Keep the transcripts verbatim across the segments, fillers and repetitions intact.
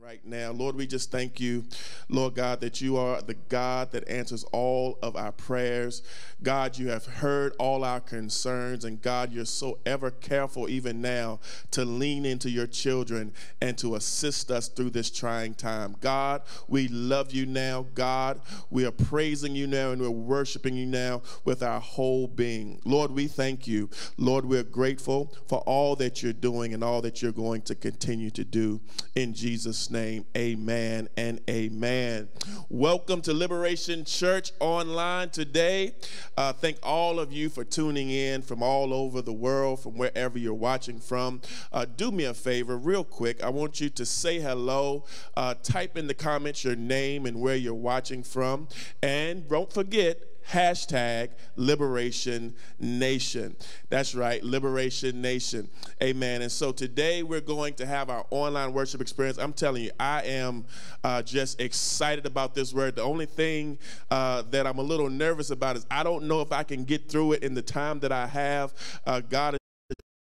Right now, Lord, we just thank you, Lord God, that you are the God that answers all of our prayers. God, you have heard all our concerns, and God, you're so ever careful even now to lean into your children and to assist us through this trying time. God, we love you now. God, we are praising you now, and we're worshiping you now with our whole being. Lord, we thank you. Lord, we're grateful for all that you're doing and all that you're going to continue to do. In Jesus' name. name, amen and amen. Welcome to Liberation Church online today. Uh, thank all of you for tuning in from all over the world, from wherever you're watching from. Uh, do me a favor real quick. I want you to say hello. Uh, type in the comments your name and where you're watching from. And don't forget, hashtag Liberation Nation. That's right, Liberation Nation. Amen. And so today we're going to have our online worship experience. I'm telling you, I am uh, just excited about this word. The only thing uh, that I'm a little nervous about is I don't know if I can get through it in the time that I have. Uh, God is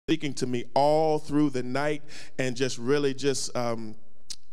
speaking to me all through the night and just really just... Um,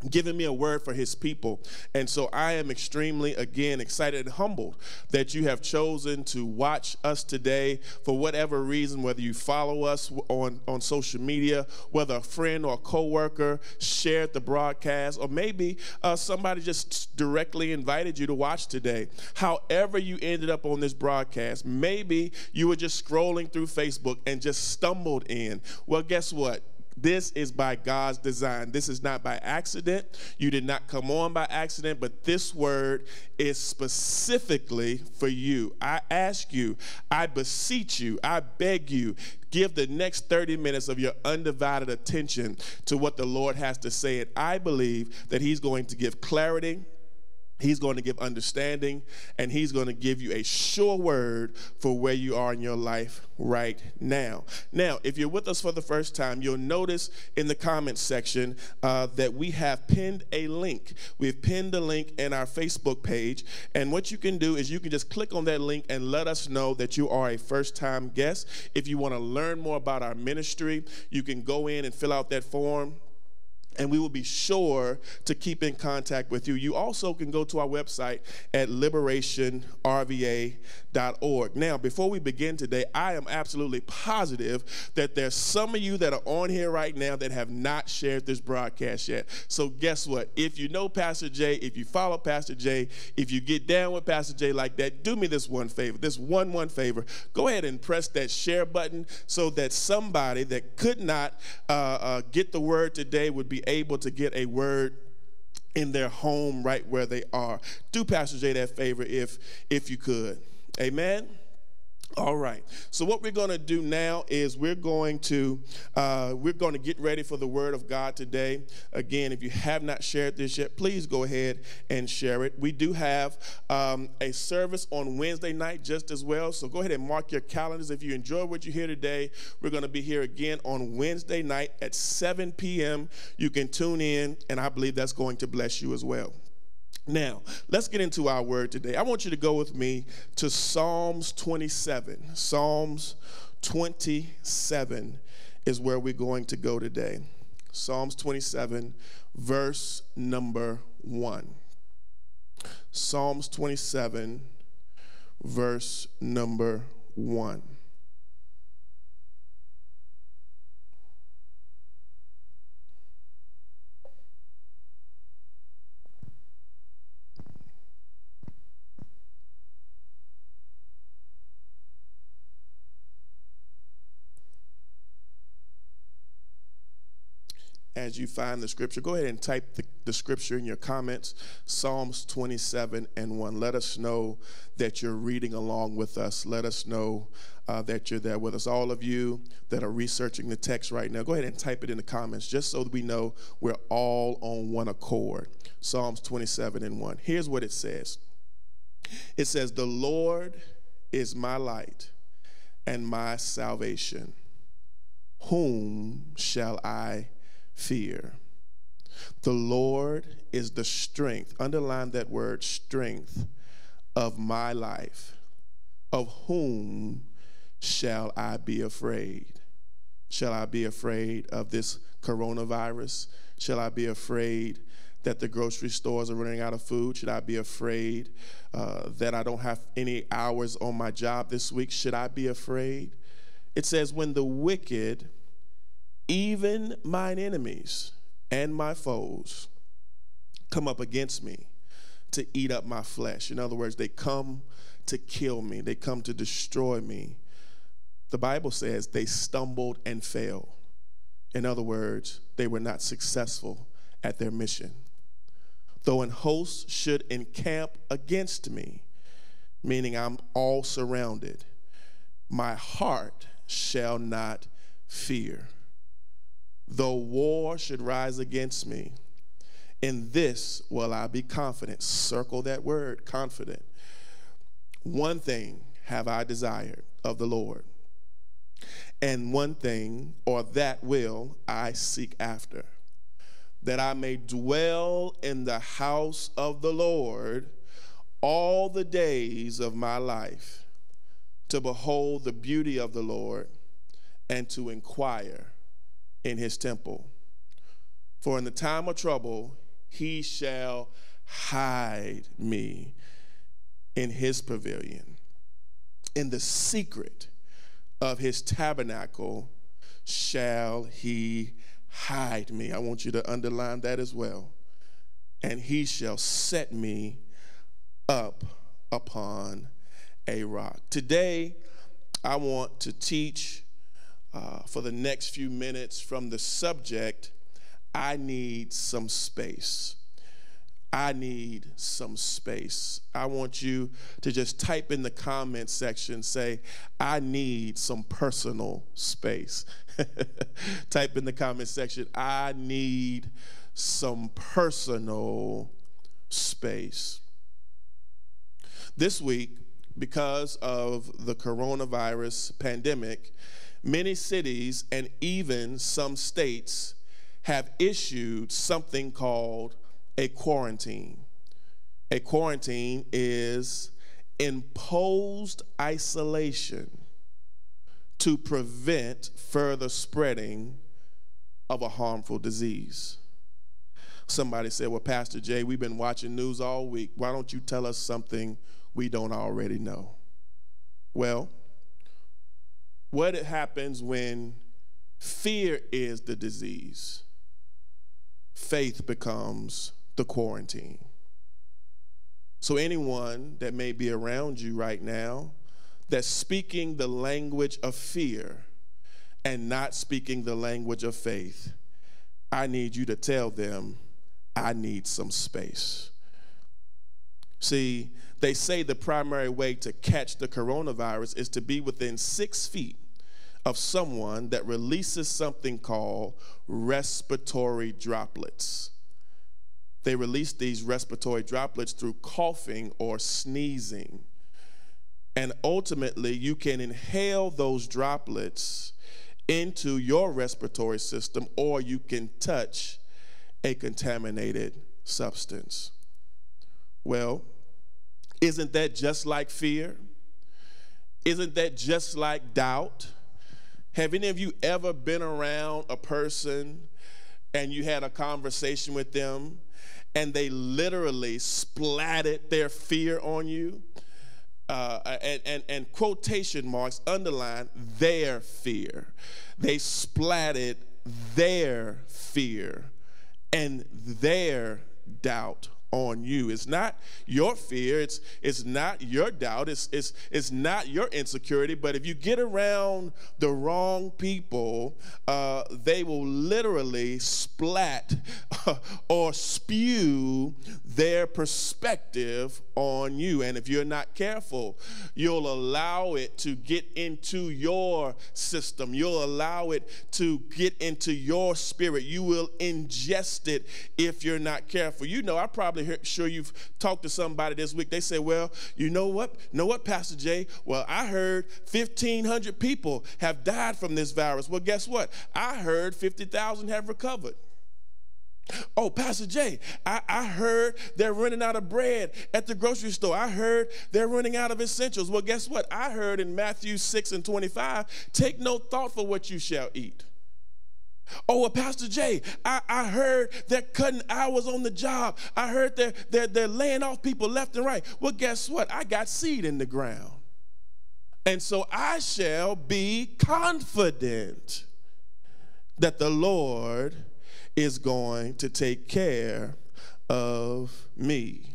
giving me a word for his people. And so I am extremely, again, excited and humbled that you have chosen to watch us today for whatever reason, whether you follow us on, on social media, whether a friend or a coworker shared the broadcast, or maybe uh, somebody just directly invited you to watch today. However you ended up on this broadcast, maybe you were just scrolling through Facebook and just stumbled in. Well, guess what? This is by God's design. This is not by accident. You did not come on by accident, but this word is specifically for you. I ask you, I beseech you, I beg you, give the next thirty minutes of your undivided attention to what the Lord has to say. And I believe that he's going to give clarity, he's going to give understanding, and he's going to give you a sure word for where you are in your life right now. Now, if you're with us for the first time, you'll notice in the comments section uh, that we have pinned a link. We've pinned a link in our Facebook page, and what you can do is you can just click on that link and let us know that you are a first-time guest. If you want to learn more about our ministry, you can go in and fill out that form, and we will be sure to keep in contact with you. You also can go to our website at liberation R V A dot org. Now, before we begin today, I am absolutely positive that there's some of you that are on here right now that have not shared this broadcast yet. So guess what? If you know Pastor Jay, if you follow Pastor Jay, if you get down with Pastor Jay like that, do me this one favor, this one, one favor. Go ahead and press that share button so that somebody that could not uh, uh, get the word today would be able to get a word in their home right where they are. Do Pastor Jay that favor if if you could. Amen. All right. So what we're going to do now is we're going to uh, we're going to get ready for the Word of God today. Again, if you have not shared this yet, please go ahead and share it. We do have um, a service on Wednesday night just as well. So go ahead and mark your calendars. If you enjoy what you hear today, we're going to be here again on Wednesday night at seven P M You can tune in, and I believe that's going to bless you as well. Now, let's get into our word today. I want you to go with me to Psalms twenty-seven. Psalms twenty-seven is where we're going to go today. Psalms twenty-seven, verse number one. Psalms twenty-seven, verse number one. As you find the scripture, go ahead and type the, the scripture in your comments, Psalms twenty-seven and one. Let us know that you're reading along with us. Let us know uh, that you're there with us. All of you that are researching the text right now, go ahead and type it in the comments just so that we know we're all on one accord. Psalms twenty-seven and one. Here's what it says. It says, "The Lord is my light and my salvation. Whom shall I fear? The Lord is the strength," underline that word, strength, "of my life. Of whom shall I be afraid? Shall I be afraid of this coronavirus? Shall I be afraid that the grocery stores are running out of food? Should I be afraid uh, that I don't have any hours on my job this week? Should I be afraid? It says, when the wicked, even mine enemies and my foes, come up against me to eat up my flesh. In other words, they come to kill me. They come to destroy me. The Bible says they stumbled and fell. In other words, they were not successful at their mission. Though an host should encamp against me, meaning I'm all surrounded, my heart shall not fear. Though war should rise against me, in this will I be confident. Circle that word, confident. One thing have I desired of the Lord, and one thing, or that will I seek after, that I may dwell in the house of the Lord all the days of my life, to behold the beauty of the Lord and to inquire in his temple. For in the time of trouble, he shall hide me in his pavilion. In the secret of his tabernacle shall he hide me. I want you to underline that as well. And he shall set me up upon a rock. Today, I want to teach uh, for the next few minutes from the subject, I need some space. I need some space. I want you to just type in the comment section, say, I need some personal space. Type in the comment section, I need some personal space. This week, because of the coronavirus pandemic, many cities and even some states have issued something called a quarantine. A quarantine is imposed isolation to prevent further spreading of a harmful disease. Somebody said, well, Pastor Jay, we've been watching news all week. Why don't you tell us something we don't already know? Well, what happens when fear is the disease? Faith becomes the quarantine. So anyone that may be around you right now that's speaking the language of fear and not speaking the language of faith, I need you to tell them, I need some space. See, they say the primary way to catch the coronavirus is to be within six feet of someone that releases something called respiratory droplets. They release these respiratory droplets through coughing or sneezing. And ultimately, you can inhale those droplets into your respiratory system, or you can touch a contaminated substance. Well, isn't that just like fear? Isn't that just like doubt? Have any of you ever been around a person and you had a conversation with them and they literally splatted their fear on you? Uh, and, and, and quotation marks underline their fear. They splatted their fear and their doubt on you. It's not your fear. It's, it's not your doubt. It's, it's, it's not your insecurity. But if you get around the wrong people, uh, they will literally splat or spew their perspective on you. And if you're not careful, you'll allow it to get into your system. You'll allow it to get into your spirit. You will ingest it if you're not careful. You know, I probably sure you've talked to somebody this week. They say, well, you know what? Know what, Pastor Jay? Well, I heard fifteen hundred people have died from this virus. Well, guess what? I heard fifty thousand have recovered. Oh, Pastor Jay, I, I heard they're running out of bread at the grocery store. I heard they're running out of essentials. Well, guess what? I heard in Matthew six and twenty-five, take no thought for what you shall eat. Oh, well, Pastor Jay, I, I heard they're cutting hours on the job. I heard they're, they're, they're laying off people left and right. Well, guess what? I got seed in the ground. And so I shall be confident that the Lord is going to take care of me.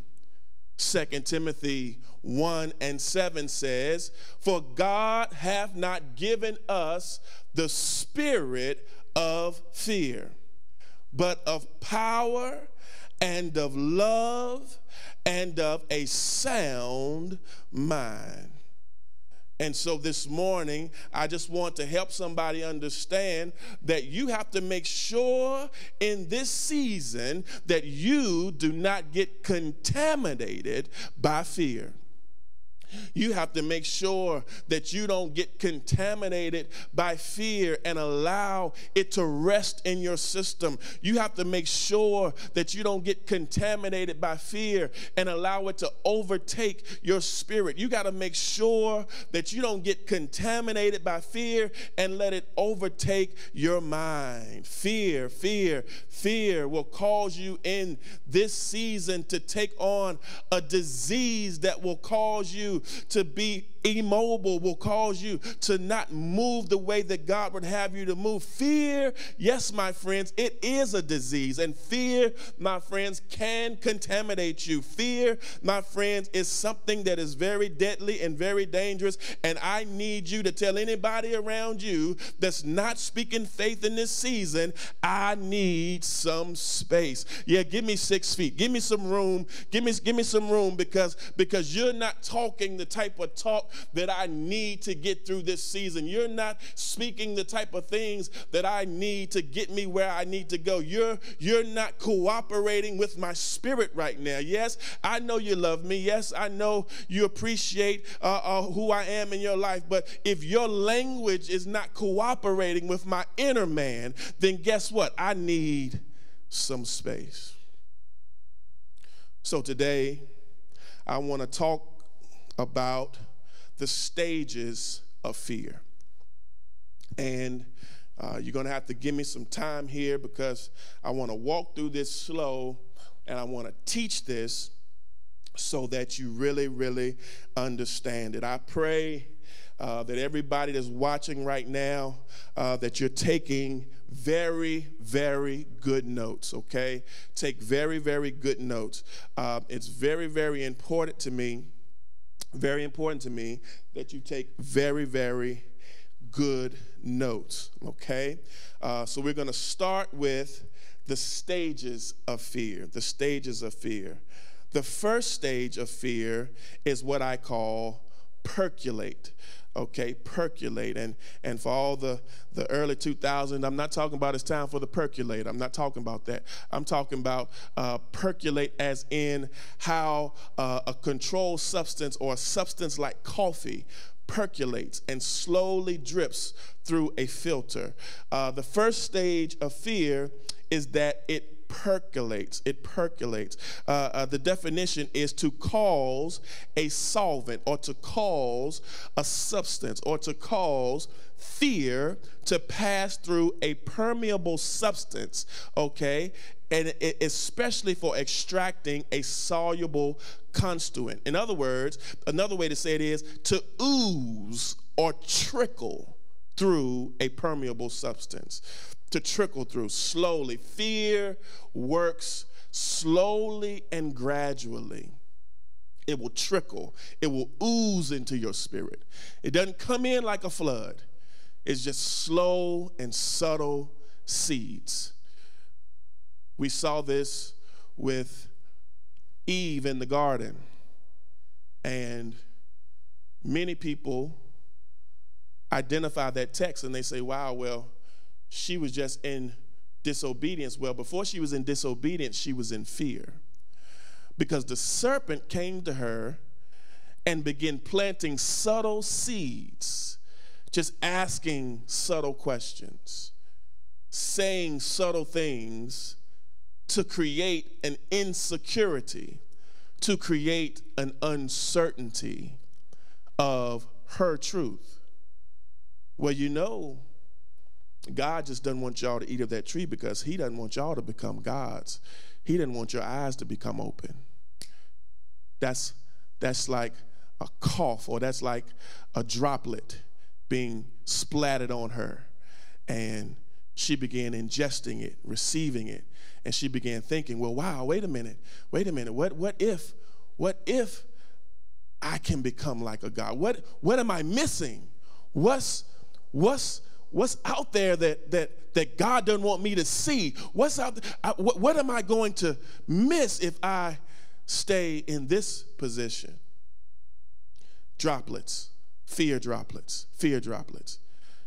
Second Timothy one and seven says, for God hath not given us the spirit of fear, but of power and of love and of a sound mind. And so this morning, I just want to help somebody understand that you have to make sure in this season that you do not get contaminated by fear. You have to make sure that you don't get contaminated by fear and allow it to rest in your system. You have to make sure that you don't get contaminated by fear and allow it to overtake your spirit. You got to make sure that you don't get contaminated by fear and let it overtake your mind. Fear, fear, fear will cause you in this season to take on a disease that will cause you to be immobile, will cause you to not move the way that God would have you to move. Fear, yes, my friends, it is a disease. And fear, my friends, can contaminate you. Fear, my friends, is something that is very deadly and very dangerous. And I need you to tell anybody around you that's not speaking faith in this season, I need some space. Yeah, give me six feet. Give me some room. Give me, give me some room because, because you're not talking the type of talk that I need to get through this season. You're not speaking the type of things that I need to get me where I need to go. You're, you're not cooperating with my spirit right now. Yes, I know you love me. Yes, I know you appreciate uh, uh, who I am in your life. But if your language is not cooperating with my inner man, then guess what? I need some space. So today, I want to talk about the stages of fear. And uh, you're going to have to give me some time here because I want to walk through this slow and I want to teach this so that you really, really understand it. I pray uh, that everybody that's watching right now, uh, that you're taking very, very good notes, okay? Take very, very good notes. Uh, it's very, very important to me Very important to me that you take very, very good notes, okay? Uh, so we're going to start with the stages of fear, the stages of fear. The first stage of fear is what I call percolate. Okay, percolate. And and for all the, the early two thousands, I'm not talking about it's time for the percolate. I'm not talking about that. I'm talking about uh, percolate as in how uh, a controlled substance or a substance like coffee percolates and slowly drips through a filter. Uh, the first stage of fear is that it percolates. It percolates. Uh, uh, the definition is to cause a solvent or to cause a substance or to cause fear to pass through a permeable substance, okay, and it, especially for extracting a soluble constituent. In other words, another way to say it is to ooze or trickle through a permeable substance. To trickle through slowly. Fear works slowly and gradually. It will trickle. It will ooze into your spirit. It doesn't come in like a flood. It's just slow and subtle seeds. We saw this with Eve in the garden. And many people identify that text and they say, wow, well, she was just in disobedience. Well, before she was in disobedience, she was in fear because the serpent came to her and began planting subtle seeds, just asking subtle questions, saying subtle things to create an insecurity, to create an uncertainty of her truth. Well, you know, God just doesn't want y'all to eat of that tree because he doesn't want y'all to become gods. He didn't want your eyes to become open. That's, that's like a cough, or that's like a droplet being splattered on her. And she began ingesting it, receiving it. And she began thinking, well, wow, wait a minute, wait a minute. What, what if, what if I can become like a God? What, what am I missing? What's, what's, What's out there that, that, that God doesn't want me to see? What's out there? I, what, what am I going to miss if I stay in this position? Droplets, fear droplets, fear droplets,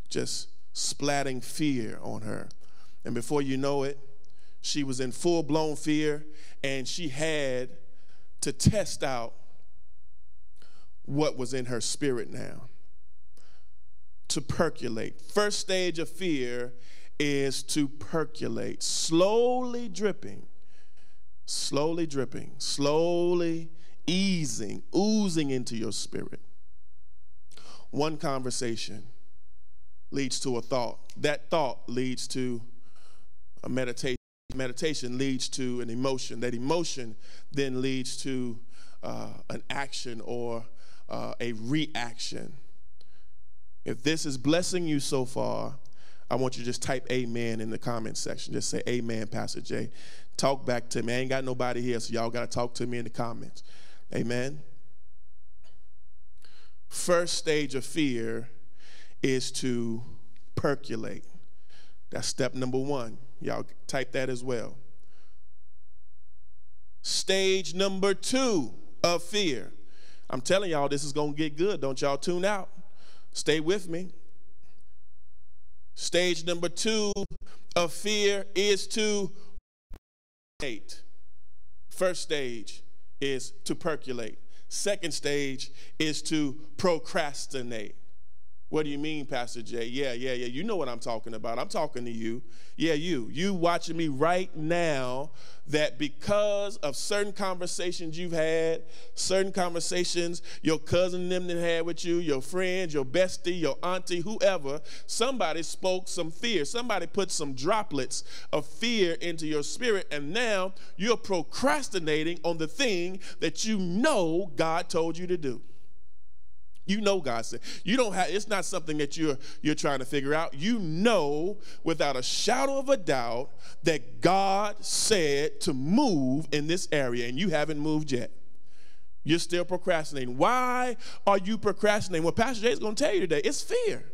just splatting fear on her. And before you know it, she was in full-blown fear, and she had to test out what was in her spirit now. To percolate. First stage of fear is to percolate, slowly dripping, slowly dripping, slowly easing, oozing into your spirit. One conversation leads to a thought. That thought leads to a meditation. Meditation leads to an emotion. That emotion then leads to uh, an action or uh, a reaction. If this is blessing you so far, I want you to just type amen in the comment section. Just say amen, Pastor Jay. Talk back to me. I ain't got nobody here, so y'all got to talk to me in the comments. Amen. First stage of fear is to percolate. That's step number one. Y'all type that as well. Stage number two of fear. I'm telling y'all, this is going to get good. Don't y'all tune out. Stay with me. Stage number two of fear is to percolate. First stage is to percolate. Second stage is to procrastinate. What do you mean, Pastor Jay? Yeah, yeah, yeah. You know what I'm talking about. I'm talking to you. Yeah, you. You watching me right now, that because of certain conversations you've had, certain conversations your cousin and them that had with you, your friends, your bestie, your auntie, whoever, somebody spoke some fear. Somebody put some droplets of fear into your spirit, and now you're procrastinating on the thing that you know God told you to do. You know God said. You don't have, it's not something that you're you're trying to figure out. You know without a shadow of a doubt that God said to move in this area, and you haven't moved yet. You're still procrastinating. Why are you procrastinating? Well, Pastor Jay is going to tell you today, it's fear.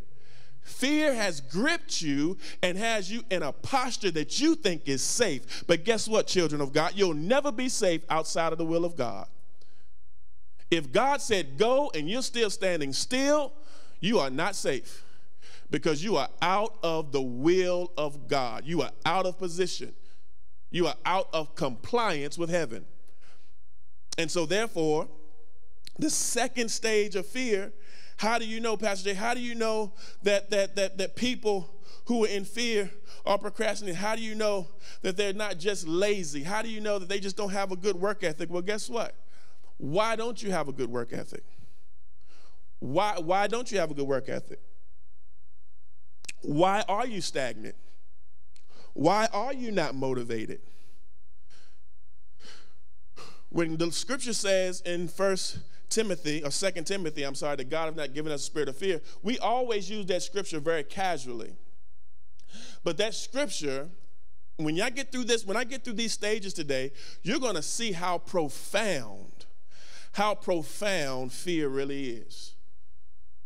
Fear has gripped you and has you in a posture that you think is safe. But guess what, children of God? You'll never be safe outside of the will of God. If God said go and you're still standing still, you are not safe, because you are out of the will of God. You are out of position. You are out of compliance with heaven. And so therefore, the second stage of fear, how do you know, Pastor Jay, how do you know that, that, that, that people who are in fear are procrastinating? How do you know that they're not just lazy? How do you know that they just don't have a good work ethic? Well, guess what? Why don't you have a good work ethic? Why, why don't you have a good work ethic? Why are you stagnant? Why are you not motivated? When the scripture says in First Timothy, or Second Timothy, I'm sorry, that God has not given us a spirit of fear, we always use that scripture very casually. But that scripture, when y'all get through this, when I get through these stages today, you're going to see how profound how profound fear really is.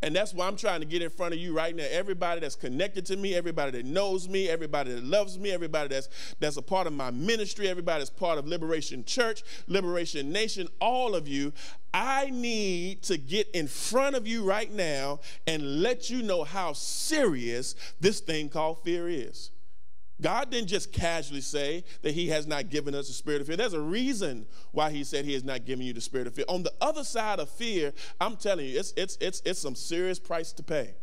And that's why I'm trying to get in front of you right now. Everybody that's connected to me, everybody that knows me, everybody that loves me, everybody that's, that's a part of my ministry, everybody that's part of Liberation Church, Liberation Nation, all of you, I need to get in front of you right now and let you know how serious this thing called fear is. God didn't just casually say that he has not given us the spirit of fear. There's a reason why he said he has not given you the spirit of fear. On the other side of fear, I'm telling you, it's, it's, it's, it's some serious price to pay.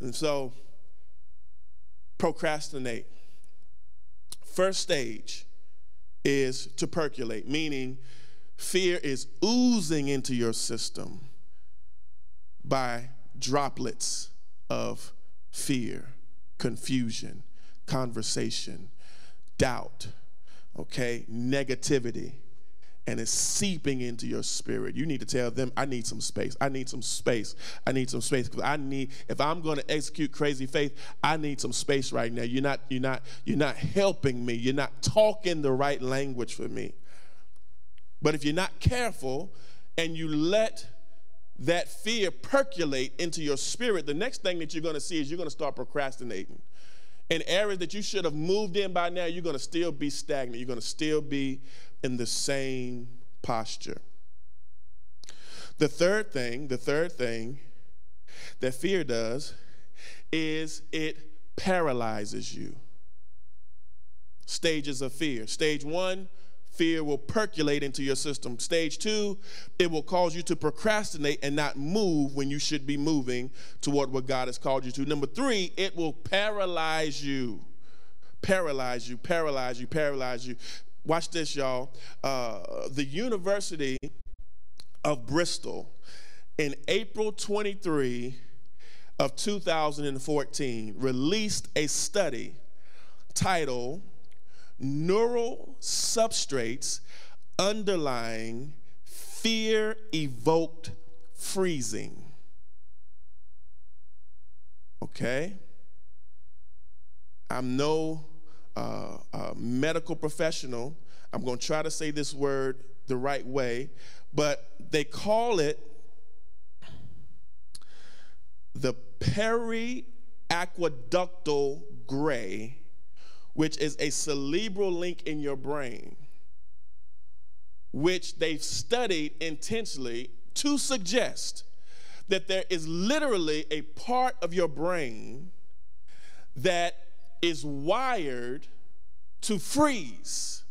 And so, procrastinate. First stage is to percolate, meaning fear is oozing into your system by droplets of fear. confusion, conversation, doubt, okay, negativity, and it's seeping into your spirit. You need to tell them, I need some space. I need some space. I need some space. Because I need, if I'm going to execute crazy faith, I need some space right now. You're not, you're not, you're not helping me. You're not talking the right language for me. But if you're not careful and you let that fear percolate into your spirit, the next thing that you're going to see is you're going to start procrastinating. In areas that you should have moved in by now, you're going to still be stagnant. You're going to still be in the same posture. The third thing, the third thing that fear does is it paralyzes you. Stages of fear. Stage one, fear will percolate into your system. Stage two, it will cause you to procrastinate and not move when you should be moving toward what God has called you to. Number three, it will paralyze you. Paralyze you, paralyze you, paralyze you. Watch this, y'all. Uh, the University of Bristol, in April twenty-third of two thousand fourteen, released a study titled Neural Substrates Underlying Fear-Evoked Freezing. Okay? I'm no uh, uh, medical professional. I'm going to try to say this word the right way, but they call it the periaqueductal gray, which is a cerebral link in your brain, which they've studied intensely to suggest that there is literally a part of your brain that is wired to freeze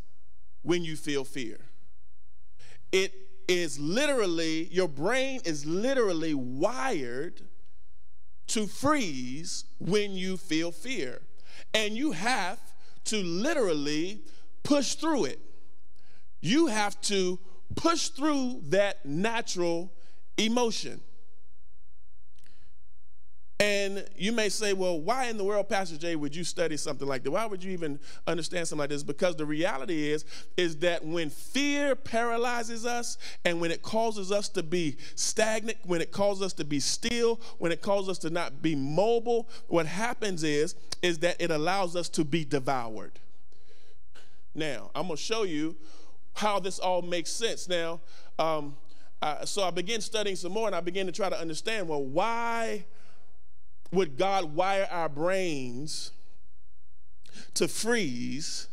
when you feel fear. It is literally, your brain is literally wired to freeze when you feel fear. And you have to literally push through it. You have to push through that natural emotion. And you may say, well, why in the world, Pastor Jay, would you study something like that? Why would you even understand something like this? Because the reality is, is that when fear paralyzes us and when it causes us to be stagnant, when it causes us to be still, when it causes us to not be mobile, what happens is, is that it allows us to be devoured. Now, I'm going to show you how this all makes sense. Now, um, uh, so I began studying some more and I began to try to understand, well, why would God wire our brains to freeze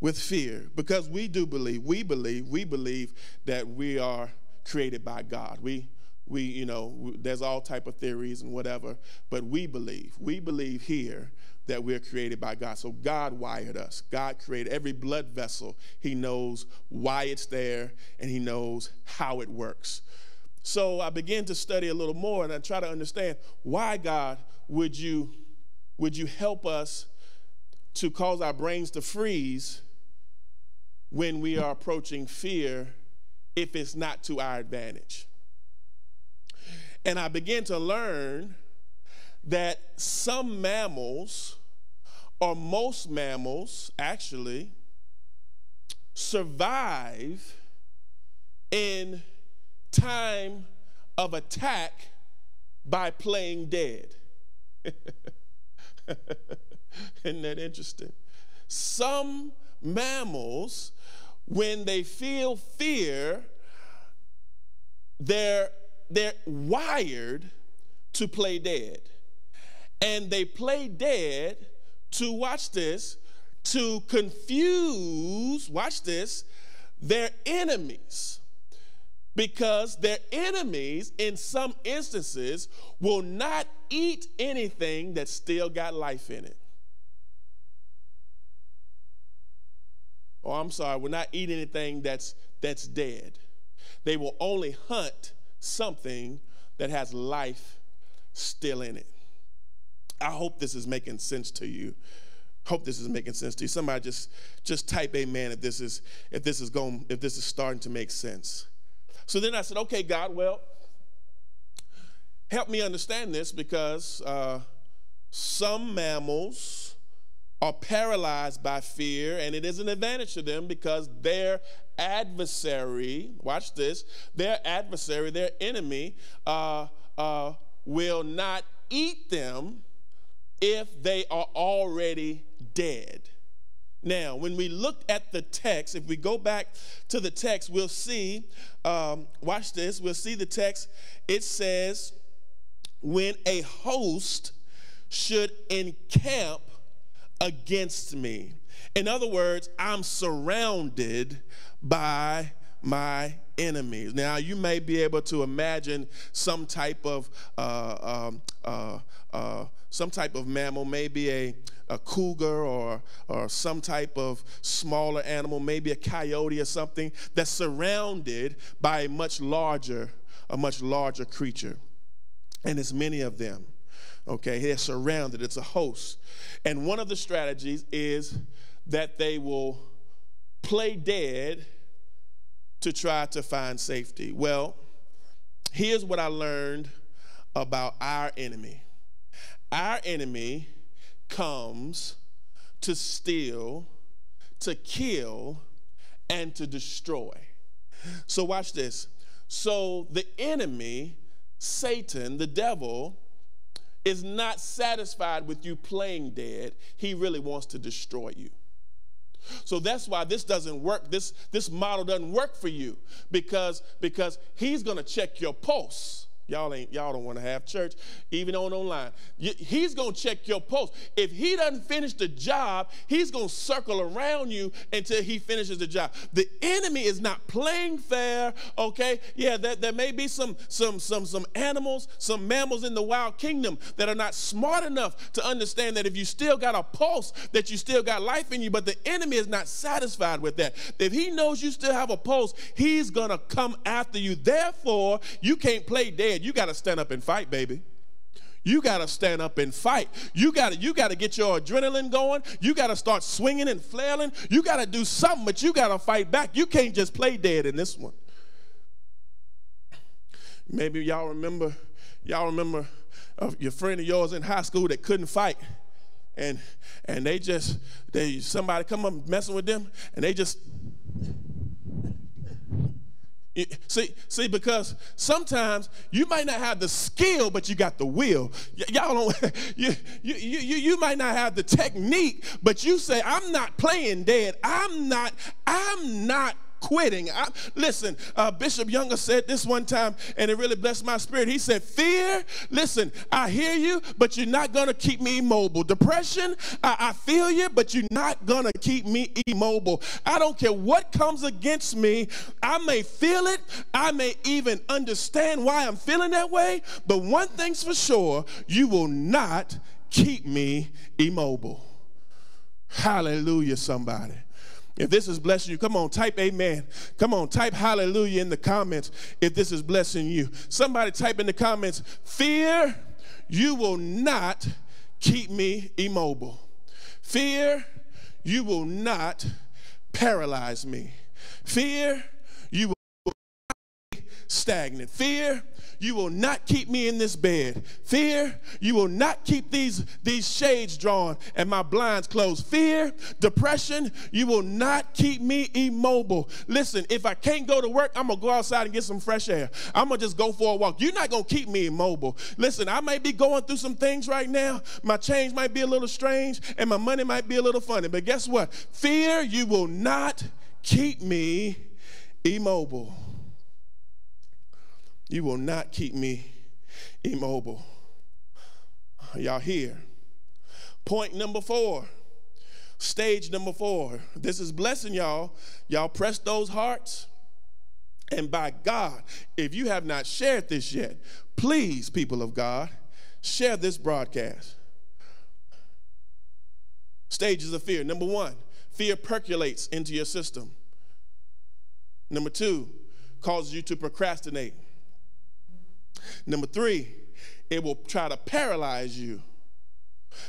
with fear? Because we do believe, we believe, we believe that we are created by God. We, we, you know, there's all type of theories and whatever, but we believe, we believe here that we're created by God. So God wired us. God created every blood vessel. He knows why it's there and he knows how it works. So I began to study a little more and I try to understand why, God, would you, would you help us to cause our brains to freeze when we are approaching fear if it's not to our advantage? And I began to learn that some mammals, or most mammals actually, survive in time of attack by playing dead. Isn't that interesting? Some mammals, when they feel fear, they're, they're wired to play dead. And they play dead to, watch this, to confuse, watch this, their enemies. Because their enemies, in some instances, will not eat anything that's still got life in it. Oh, I'm sorry, will not eat anything that's, that's dead. They will only hunt something that has life still in it. I hope this is making sense to you. Hope this is making sense to you. Somebody just, just type amen if this is, if this is going, if this is starting to make sense. So then I said, okay, God, well, help me understand this, because uh, Some mammals are paralyzed by fear, and it is an advantage to them because their adversary, watch this, their adversary, their enemy, uh, uh, will not eat them if they are already dead. Now, when we look at the text, if we go back to the text, we'll see, um, watch this, we'll see the text. It says, when a host should encamp against me. In other words, I'm surrounded by my enemies. Now, you may be able to imagine some type of uh, um, uh, uh, some type of mammal, maybe a, a cougar or, or some type of smaller animal, maybe a coyote or something that's surrounded by a much larger, a much larger creature. And it's many of them. Okay, they're surrounded. It's a host. And one of the strategies is that they will play dead to try to find safety. Well, here's what I learned about our enemy. Our enemy comes to steal, to kill, and to destroy. So watch this. So the enemy, Satan, the devil, is not satisfied with you playing dead. He really wants to destroy you. So that's why this doesn't work. This, this model doesn't work for you because, because he's going to check your pulse. Y'all ain't, y'all don't want to have church, even on online. He's going to check your pulse. If he doesn't finish the job, he's going to circle around you until he finishes the job. The enemy is not playing fair, okay? Yeah, there, there may be some, some, some, some animals, some mammals in the wild kingdom that are not smart enough to understand that if you still got a pulse, that you still got life in you, but the enemy is not satisfied with that. If he knows you still have a pulse, he's going to come after you. Therefore, you can't play dead. You got to stand up and fight, baby. You got to stand up and fight. You got to, you got to get your adrenaline going. You got to start swinging and flailing. You got to do something, but you got to fight back. You can't just play dead in this one. Maybe y'all remember, y'all remember your friend of yours in high school that couldn't fight. And, and they just, they, somebody come up messing with them, and they just... See, see, because sometimes you might not have the skill, but you got the will. Y y'all don't. you, you, you, you might not have the technique, but you say, "I'm not playing dead. I'm not. I'm not quitting." I, listen, uh, Bishop Younger said this one time, and it really blessed my spirit. He said, "Fear. Listen, I hear you, but you're not gonna keep me immobile. Depression. I, I feel you, but you're not gonna keep me immobile. I don't care what comes against me. I may feel it. I may even understand why I'm feeling that way. But one thing's for sure: you will not keep me immobile." Hallelujah, somebody. If this is blessing you, come on, type amen. Come on, type hallelujah in the comments if this is blessing you. Somebody type in the comments, fear, you will not keep me immobile. Fear, you will not paralyze me. Fear, you will not keep me stagnant. Fear, you will not keep me in this bed. Fear, you will not keep these, these shades drawn and my blinds closed. Fear, depression, you will not keep me immobile. Listen, if I can't go to work, I'm going to go outside and get some fresh air. I'm going to just go for a walk. You're not going to keep me immobile. Listen, I may be going through some things right now. My change might be a little strange and my money might be a little funny. But guess what? Fear, you will not keep me immobile. You will not keep me immobile. Y'all here. Point number four. Stage number four. This is blessing y'all. Y'all press those hearts. And by God, if you have not shared this yet, please, people of God, share this broadcast. Stages of fear. Number one, fear percolates into your system. Number two, causes you to procrastinate. Number three, it will try to paralyze you.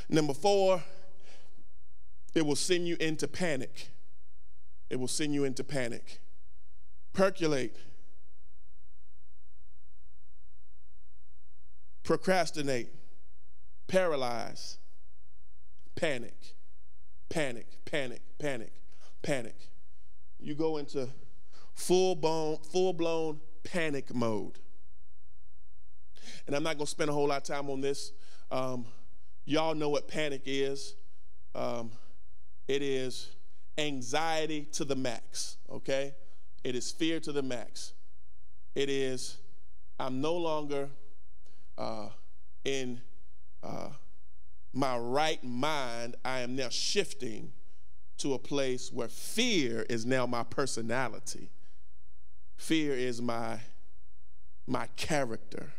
Number four, it will send you into panic. It will send you into panic. Percolate. Procrastinate. paralyzed, panic, panic, panic, panic, panic. You go into full-blown, full-blown panic mode. And I'm not going to spend a whole lot of time on this. Um, y'all know what panic is. Um, it is anxiety to the max, okay? It is fear to the max. It is, I'm no longer uh, in uh, my right mind. I am now shifting to a place where fear is now my personality. Fear is my, my character.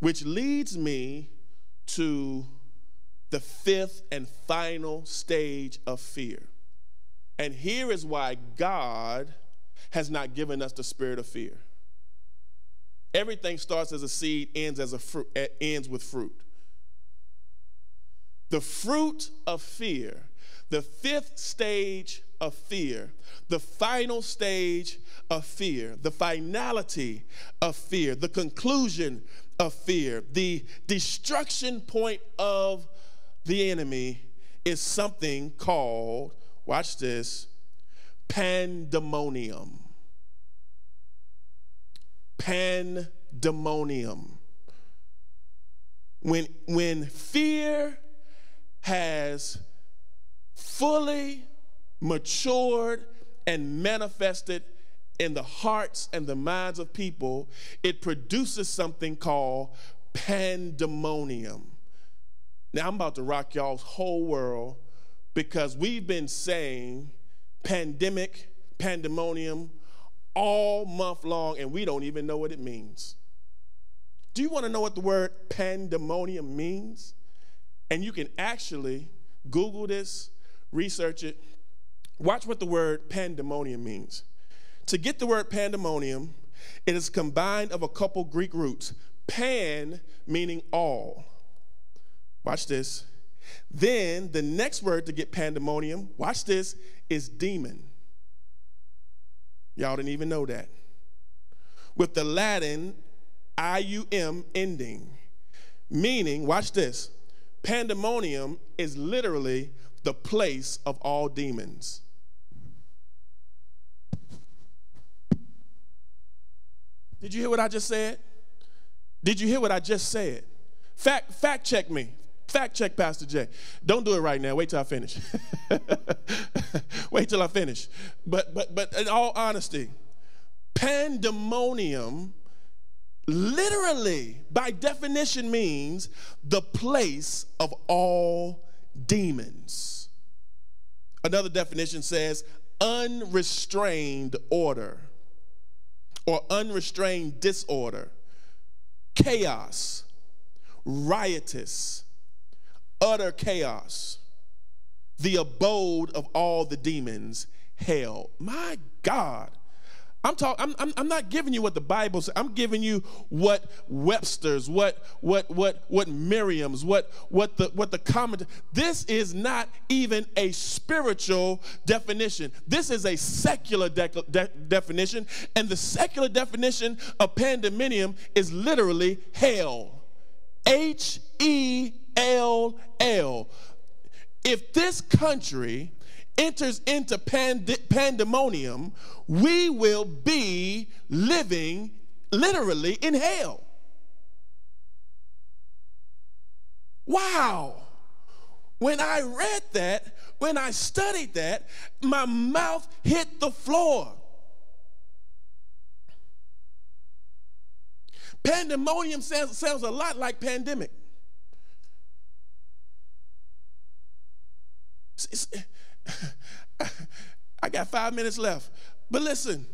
Which leads me to the fifth and final stage of fear. And here is why God has not given us the spirit of fear. Everything starts as a seed, ends as a fruit, ends with fruit. The fruit of fear, the fifth stage of fear, the final stage of fear, the finality of fear, the conclusion of fear, the destruction point of the enemy is something called, watch this, pandemonium. Pandemonium. When, when fear has fully matured and manifested in the hearts and the minds of people, it produces something called pandemonium. Now, I'm about to rock y'all's whole world, because we've been saying pandemic, pandemonium all month long, and we don't even know what it means. Do you want to know what the word pandemonium means? And you can actually Google this, research it. Watch what the word pandemonium means. To get the word pandemonium, it is combined of a couple Greek roots. Pan meaning all. Watch this. Then the next word to get pandemonium, watch this, is demon. Y'all didn't even know that. With the Latin I U M ending. Meaning, watch this, pandemonium is literally the place of all demons. Did you hear what I just said? Did you hear what I just said? Fact, fact check me. Fact check Pastor Jay. Don't do it right now. Wait till I finish. Wait till I finish. But, but, but in all honesty, pandemonium literally, by definition, means the place of all demons. Another definition says unrestrained order or unrestrained disorder, chaos, riotous, utter chaos, the abode of all the demons, hell. My God. I'm, talk, I'm, I'm, I'm not giving you what the Bible says. I'm giving you what Webster's, what what what what Merriam's, what what the what the comment. This is not even a spiritual definition. This is a secular de de definition, and the secular definition of pandemonium is literally hell, H E L L. If this country enters into pand pandemonium, we will be living literally in hell. Wow. When I read that, when I studied that, my mouth hit the floor. Pandemonium sounds, sounds a lot like pandemic. It's, it's, I got five minutes left, but listen,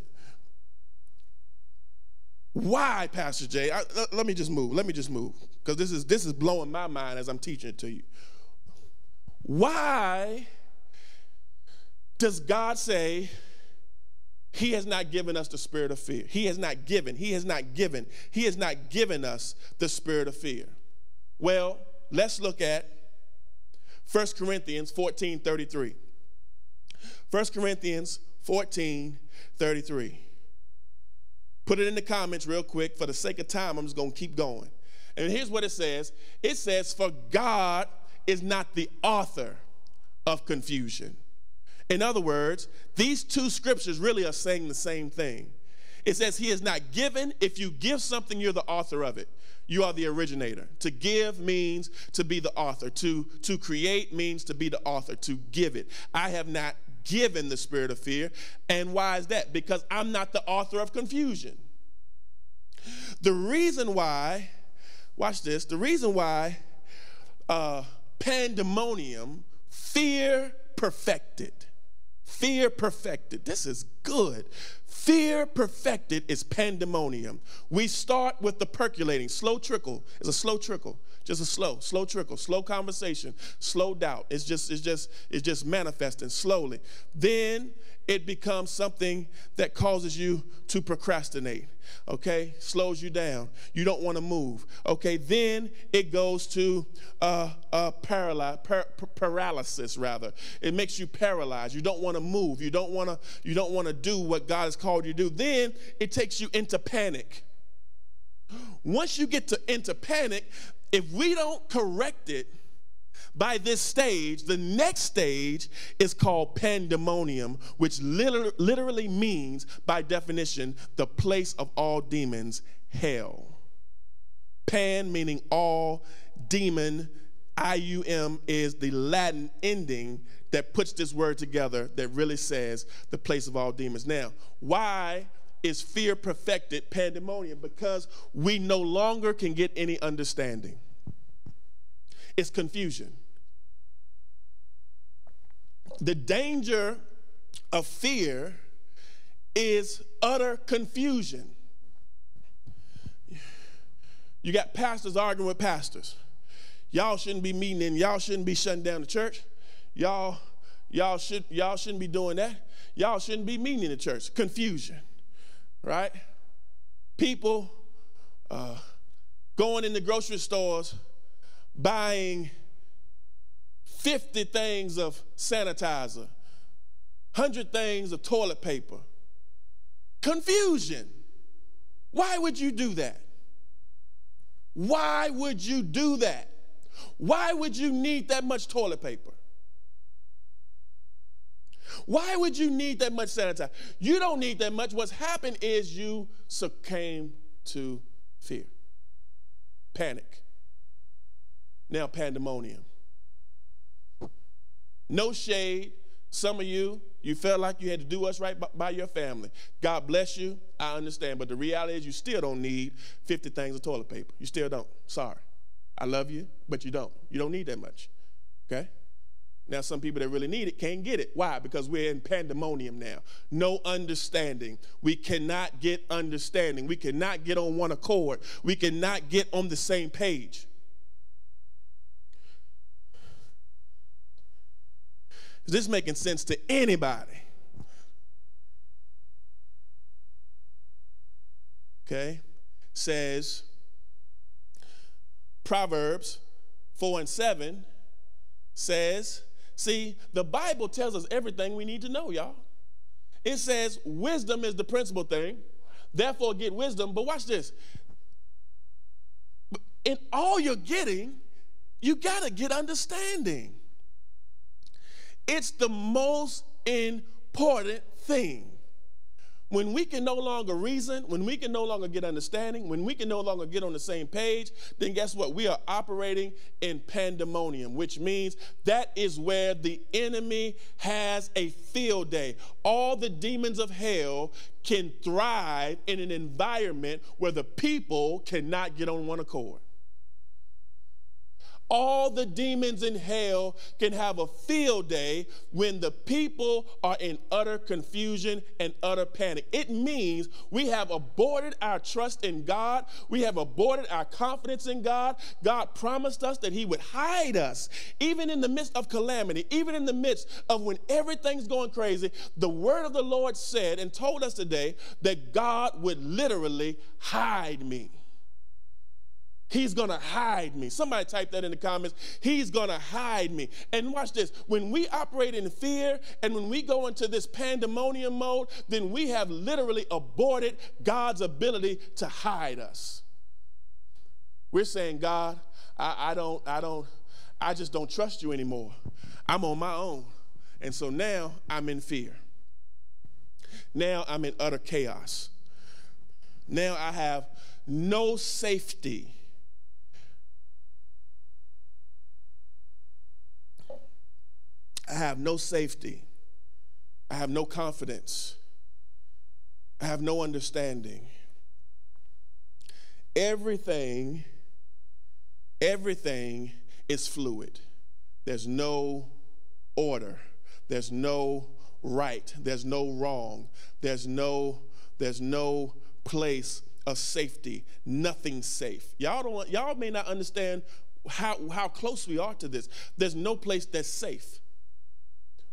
why, Pastor Jay? I, let me just move. Let me just move, because this is this is blowing my mind as I'm teaching it to you. Why does God say He has not given us the spirit of fear? He has not given. He has not given. He has not given us the spirit of fear. Well, let's look at First Corinthians fourteen thirty-three. First Corinthians fourteen thirty-three. Put it in the comments real quick. For the sake of time, I'm just going to keep going. And here's what it says. It says, for God is not the author of confusion. In other words, these two scriptures really are saying the same thing. It says he is not given. If you give something, you're the author of it. You are the originator. To give means to be the author. To, to create means to be the author, to give it. I have not given the spirit of fear. And why is that? Because I'm not the author of confusion. The reason why, watch this, the reason why uh, pandemonium, fear perfected, fear perfected. This is good. Fear perfected is pandemonium. We start with the percolating, slow trickle. It's a slow trickle, just a slow, slow trickle, slow conversation, slow doubt. It's just, it's just, it's just manifesting slowly. Then it becomes something that causes you to procrastinate, okay? Slows you down. You don't want to move, okay? Then it goes to uh, uh, paraly par paralysis, rather. It makes you paralyzed. You don't want to move. You don't want to. You don't want to do what God has called you to do. Then it takes you into panic. Once you get to into panic, if we don't correct it by this stage, the next stage is called pandemonium, which literally, literally means, by definition, the place of all demons, hell. Pan meaning all, demon, I U M is the Latin ending that puts this word together that really says the place of all demons. Now, why is fear perfected pandemonium? Because we no longer can get any understanding. It's confusion. The danger of fear is utter confusion. You got pastors arguing with pastors. Y'all shouldn't be meeting and y'all shouldn't be shutting down the church. Y'all, y'all should, y'all shouldn't be doing that. Y'all shouldn't be meeting in the church. Confusion, right? People uh, going in the grocery stores buying fifty things of sanitizer, one hundred things of toilet paper. Confusion. Why would you do that? Why would you do that? Why would you need that much toilet paper? Why would you need that much sanitizer? You don't need that much. What's happened is you succumb to fear, panic. Now pandemonium. No shade. Some of you, you felt like you had to do what's right by, by your family. God bless you. I understand. But the reality is you still don't need fifty things of toilet paper. You still don't. Sorry. I love you, but you don't. You don't need that much. Okay? Now some people that really need it can't get it. Why? Because we're in pandemonium now. No understanding. We cannot get understanding. We cannot get on one accord. We cannot get on the same page. Is this making sense to anybody? Okay. Says Proverbs four and seven says, see, the Bible tells us everything we need to know, y'all. It says wisdom is the principal thing. Therefore, get wisdom. But watch this. In all you're getting, you got to get understanding. It's the most important thing. When we can no longer reason, when we can no longer get understanding, when we can no longer get on the same page, then guess what? We are operating in pandemonium, which means that is where the enemy has a field day. All the demons of hell can thrive in an environment where the people cannot get on one accord. All the demons in hell can have a field day when the people are in utter confusion and utter panic. It means we have aborted our trust in God. We have aborted our confidence in God. God promised us that he would hide us, even in the midst of calamity, even in the midst of when everything's going crazy. The word of the Lord said and told us today that God would literally hide me. He's going to hide me. Somebody type that in the comments. He's going to hide me. And watch this. When we operate in fear and when we go into this pandemonium mode, then we have literally aborted God's ability to hide us. We're saying, God, I, I don't, I don't, I just don't trust you anymore. I'm on my own. And so now I'm in fear. Now I'm in utter chaos. Now I have no safety. I have no safety. I have no confidence. I have no understanding. Everything, everything is fluid. There's no order. There's no right. There's no wrong. There's no, there's no place of safety. Nothing's safe. Y'all don't, y'all may not understand how, how close we are to this. There's no place that's safe.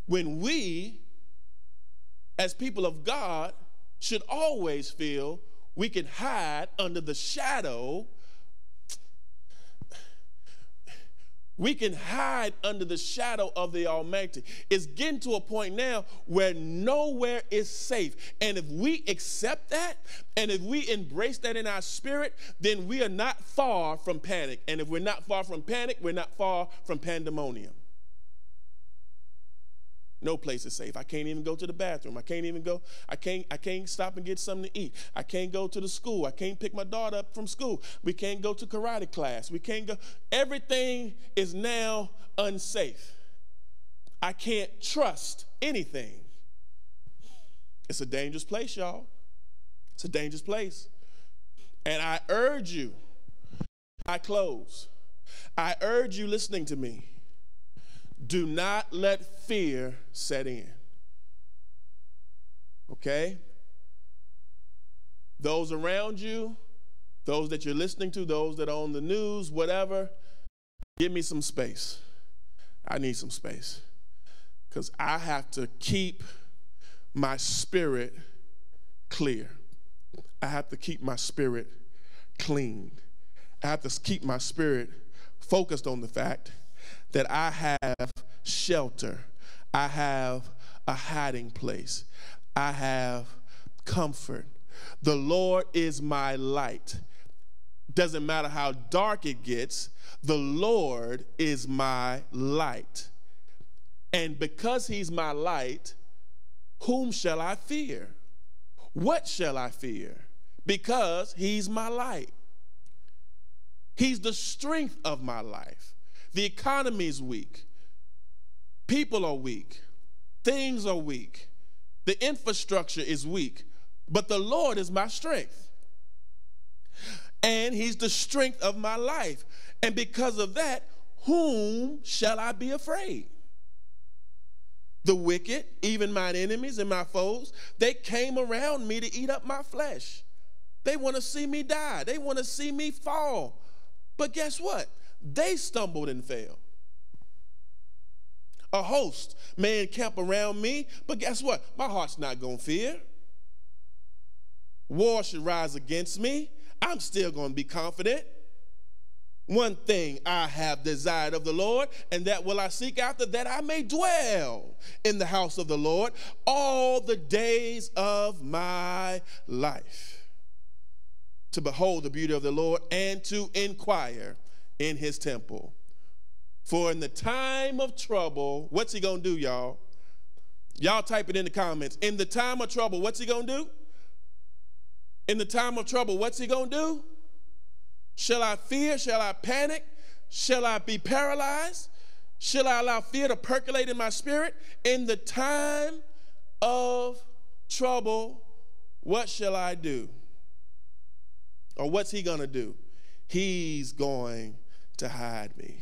When we, as people of God, should always feel we can hide under the shadow. We can hide under the shadow of the Almighty. It's getting to a point now where nowhere is safe. And if we accept that, and if we embrace that in our spirit, then we are not far from panic. And if we're not far from panic, we're not far from pandemonium. No place is safe. I can't even go to the bathroom. I can't even go. I can't, I can't stop and get something to eat. I can't go to the school. I can't pick my daughter up from school. We can't go to karate class. We can't go. Everything is now unsafe. I can't trust anything. It's a dangerous place, y'all. It's a dangerous place. And I urge you, I close. I urge you listening to me. Do not let fear set in. Okay? Those around you, those that you're listening to, those that are on the news, whatever, give me some space. I need some space. Because I have to keep my spirit clear. I have to keep my spirit clean. I have to keep my spirit focused on the fact that I have shelter, I have a hiding place, I have comfort. The Lord is my light. Doesn't matter how dark it gets, the Lord is my light. And because he's my light, whom shall I fear? What shall I fear? Because he's my light. He's the strength of my life. The economy is weak. People are weak. Things are weak. The infrastructure is weak. But the Lord is my strength. And he's the strength of my life. And because of that, whom shall I be afraid? The wicked, even mine enemies and my foes, they came around me to eat up my flesh. They want to see me die. They want to see me fall. But guess what? They stumbled and fell. A host may encamp around me, but guess what? My heart's not going to fear. War should rise against me. I'm still going to be confident. One thing I have desired of the Lord, and that will I seek after, that I may dwell in the house of the Lord all the days of my life, to behold the beauty of the Lord and to inquire in his temple. For in the time of trouble, what's he gonna do, y'all? Y'all type it in the comments. In the time of trouble, what's he gonna do? In the time of trouble, what's he gonna do? Shall I fear? Shall I panic? Shall I be paralyzed? Shall I allow fear to percolate in my spirit? In the time of trouble, what shall I do? Or what's he gonna do? He's going to hide me.